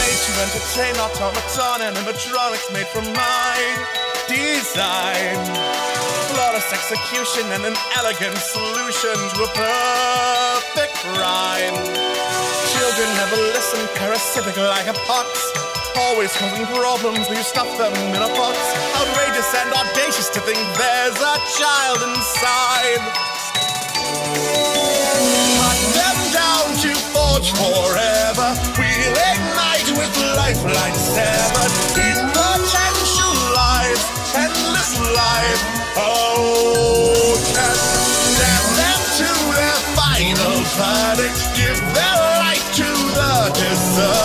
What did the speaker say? Made to entertain automaton and animatronics made from my design. Flawless execution and an elegant solution to a perfect rhyme. Children never listen, parasitic like a pox. Always causing problems, we stuff them in a box. Outrageous and audacious to think there's a child inside. Cut them down to forge forever. We'll ignite with lifeline severed. Potential life, endless life. Oh, condemn them to their final verdict. Give their life to the deserved.